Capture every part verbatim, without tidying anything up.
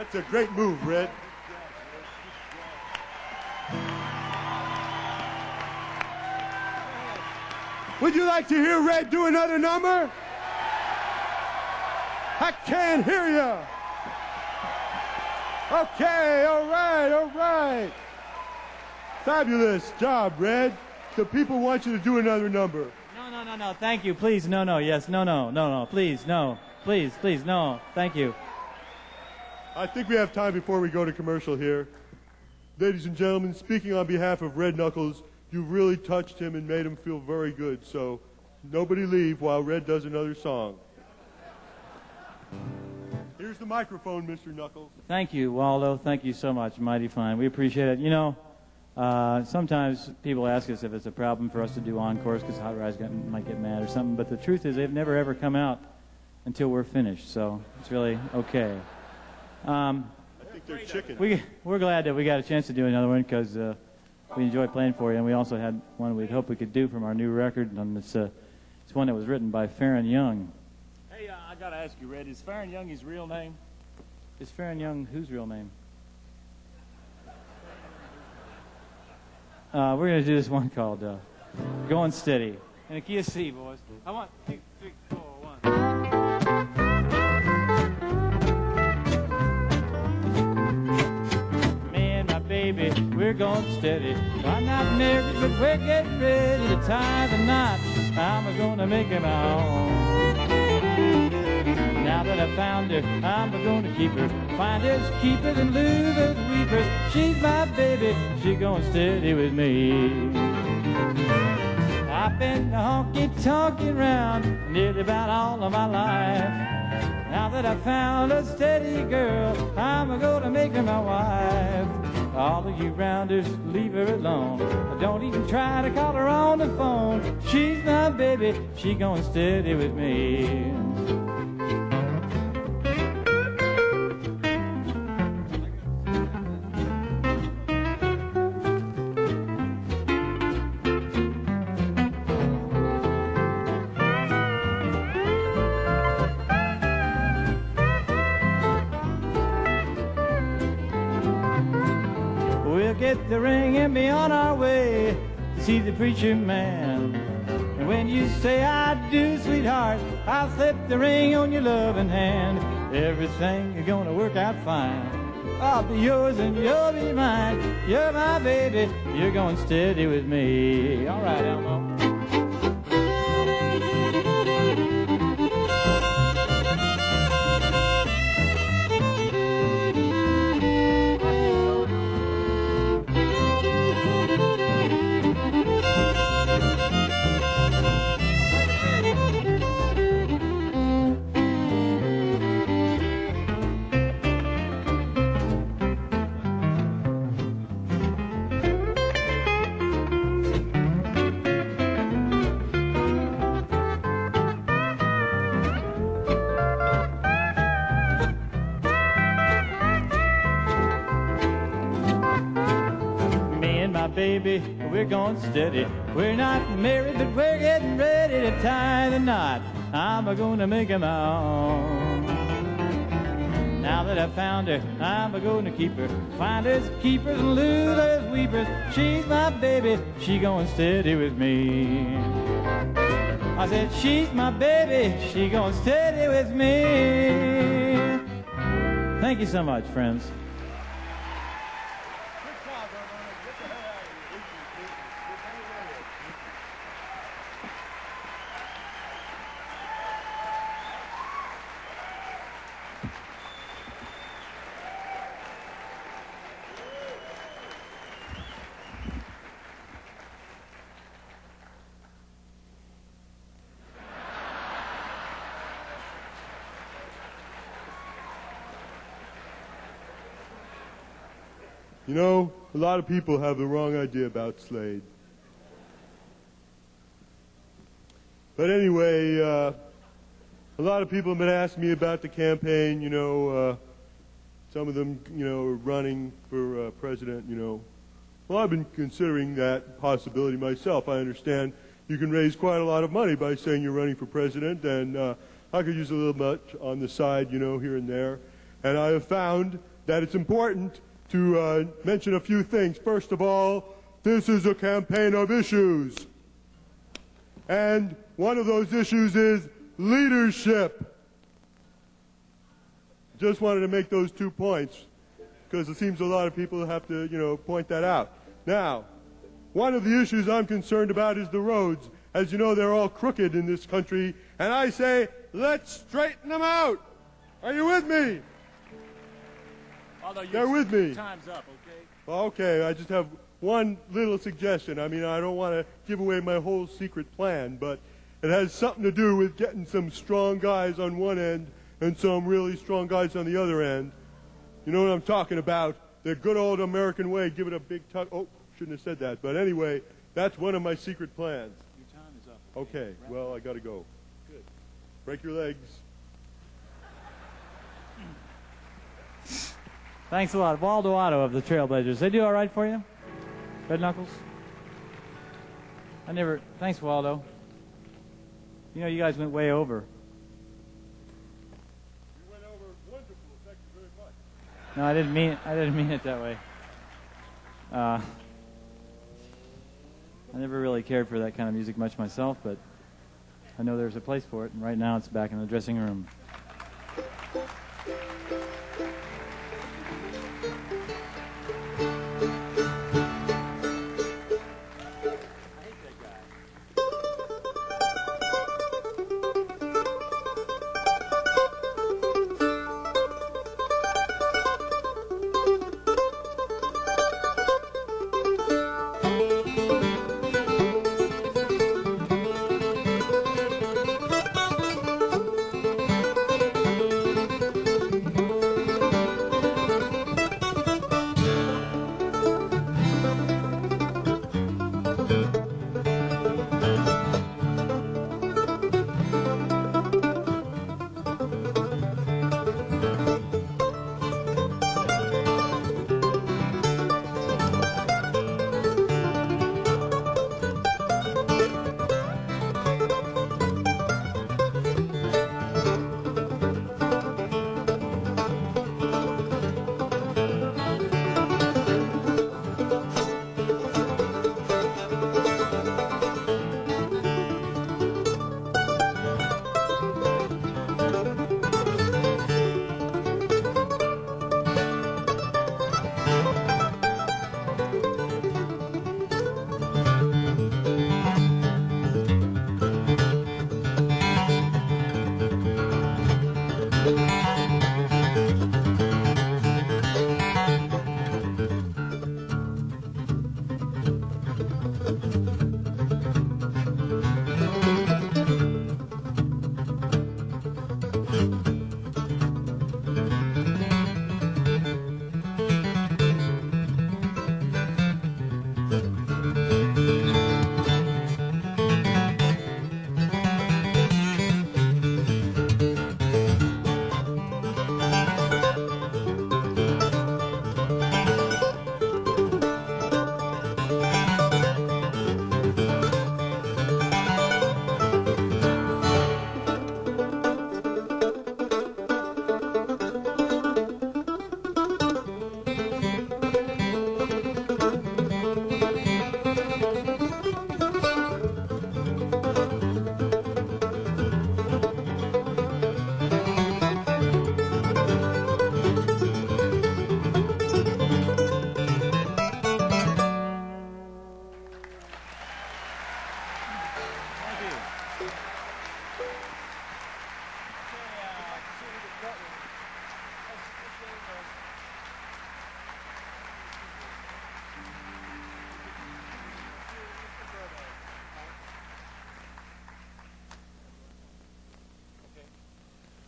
That's a great move, Red. Would you like to hear Red do another number? I can't hear you. Okay, all right, all right. Fabulous job, Red. The people want you to do another number. No, no, no, no, thank you, please, no, no, yes, no, no, no, no, please, no, please, please, no, thank you. I think we have time before we go to commercial here. Ladies and gentlemen, speaking on behalf of Red Knuckles, you really touched him and made him feel very good, so nobody leave while Red does another song. Here's the microphone, Mister Knuckles. Thank you, Waldo. Thank you so much. Mighty fine. We appreciate it. You know, uh, sometimes people ask us if it's a problem for us to do encores because Hot Rize got, might get mad or something, but the truth is they've never, ever come out until we're finished, so it's really okay. Um, I think they're chicken. We, we're glad that we got a chance to do another one because uh, we enjoy playing for you, and we also had one we'd hope we could do from our new record, and it's, uh, it's one that was written by Farron Young. Hey, uh, I gotta ask you, Red, is Farron Young his real name? Is Farron Young whose real name? Uh, we're gonna do this one called uh, Going Steady. In a key of C, boys. I want two, three, four, one. Baby, we're going steady. I'm not married, but we're getting ready to tie the knot. I'm gonna make it my own. Now that I found her, I'm gonna keep her. Finders, keepers, and losers, weepers. She's my baby, she's going steady with me. I've been honky-tonkin' round nearly about all of my life. Now that I found a steady girl, I'm gonna make her my wife. All of you rounders, leave her alone. I don't even try to call her on the phone. She's my baby, she going steady with me. The ring and be on our way to see the preacher man. And when you say I do, sweetheart, I'll slip the ring on your loving hand. Everything is gonna work out fine. I'll be yours and you'll be mine. You're my baby, you're going steady with me. All right, Elmo. Baby, we're going steady. We're not married, but we're getting ready to tie the knot. I'm gonna make her my own. Now that I found her, I'm gonna keep her. Finders, keepers, and losers, weepers. She's my baby, she going steady with me. I said, she's my baby, she going steady with me. Thank you so much, friends. You know, a lot of people have the wrong idea about Slade. But anyway, uh, a lot of people have been asking me about the campaign, you know, uh, some of them, you know, are running for uh, president, you know. Well, I've been considering that possibility myself. I understand you can raise quite a lot of money by saying you're running for president, and uh, I could use a little much on the side, you know, here and there. And I have found that it's important to uh, mention a few things. First of all, this is a campaign of issues. And one of those issues is leadership. Just wanted to make those two points, because it seems a lot of people have to, you know, point that out. Now, one of the issues I'm concerned about is the roads. As you know, they're all crooked in this country, and I say, let's straighten them out. Are you with me? Although you're with me. Time's up, okay? Okay, I just have one little suggestion. I mean, I don't want to give away my whole secret plan, but it has something to do with getting some strong guys on one end and some really strong guys on the other end. You know what I'm talking about? The good old American way. Give it a big tuck. Oh, shouldn't have said that. But anyway, that's one of my secret plans. Your time is up. Okay, okay. Well, I got to go. Good. Break your legs. Thanks a lot. Waldo Otto of the Trailblazers. They do all right for you? Red Knuckles? I never... Thanks, Waldo. You know, you guys went way over. You went over wonderful. Thank you very much. No, I didn't mean it. I didn't mean it that way. Uh, I never really cared for that kind of music much myself, but I know there's a place for it, and right now it's back in the dressing room.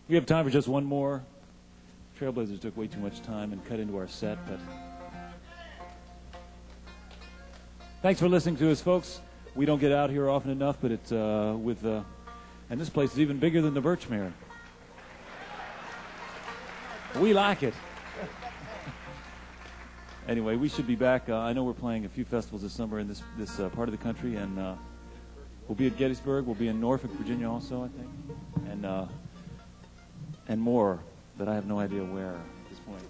We have time for just one more. Trailblazers took way too much time and cut into our set, but thanks for listening to us, folks. We don't get out here often enough, but it's uh, with, uh, and this place is even bigger than the Birchmere. We like it. Anyway, we should be back. Uh, I know we're playing a few festivals this summer in this this uh, part of the country, and uh, we'll be at Gettysburg. We'll be in Norfolk, Virginia, also, I think, and. Uh, and more, but I have no idea where at this point.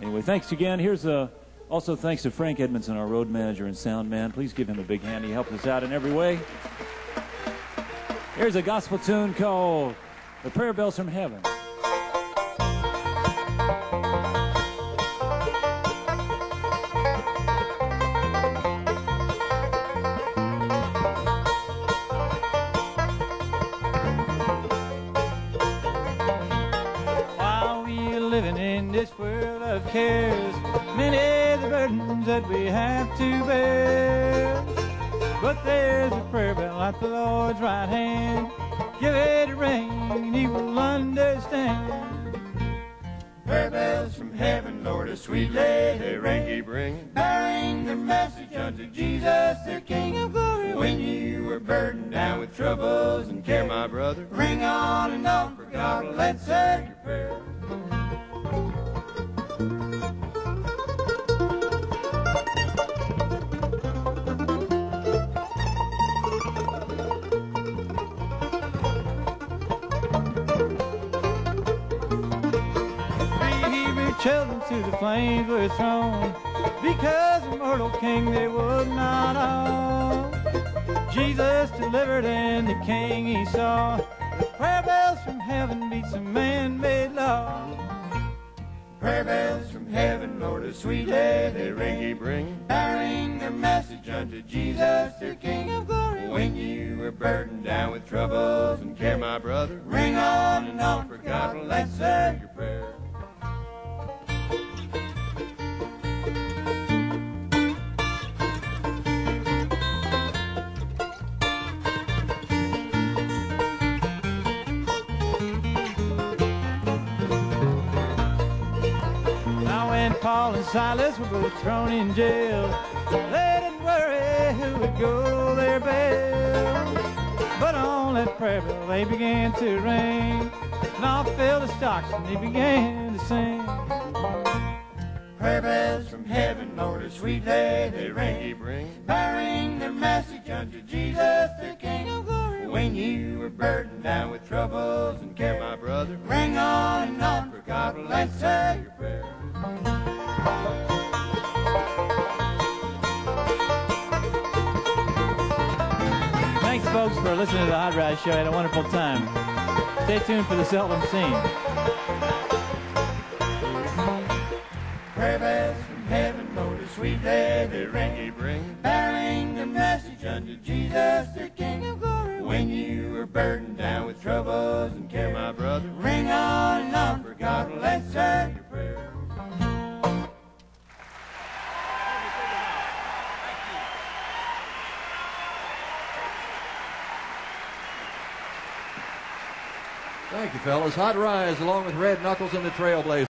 Anyway, thanks again. Here's a, also thanks to Frank Edmondson, our road manager and sound man. Please give him a big hand. He helped us out in every way. Here's a gospel tune called The Prayer Bells from Heaven. Cares, many the burdens that we have to bear, but there's a prayer bell at the Lord's right hand. Give it a ring and he will understand. Prayer bells from heaven, Lord, a sweet lady ring ye bring, bearing the message unto Jesus their King of glory. When you were burdened down with troubles and care, my brother, ring on and on, for God will answer your prayer. Children to the flames were thrown, because immortal king they would not own. Jesus delivered and the king he saw. The prayer bells from heaven beat some man-made law. Prayer bells from heaven, Lord, a sweet day they ring ye bring, bearing their message unto Jesus their King of glory. When you were burdened down with troubles and care, my brother, ring on and on, for God will answer your prayer. Paul and Silas were both thrown in jail. They didn't worry who would go their bail. But on that prayer bell they began to ring, and all filled the stocks and they began to sing. Prayer bells from heaven, Lord, a sweet day they ring ye bring, bearing their message unto Jesus their King of glory. When you were burdened down with troubles and care, my brother, ring on and on, for God will answer your prayer. Thanks, folks, for listening to the Hot Rize Show. I had a wonderful time. Stay tuned for the Seldom Scene. Prayer bells from heaven, Lord, a sweet day they ring ye bring, bearing the message unto Jesus, the King of glory. When you were burdened down with troubles and care, my brother, ring on and on, for God will answer your prayer. Thank you, fellas. Hot Rize, along with Red Knuckles and the Trailblazers.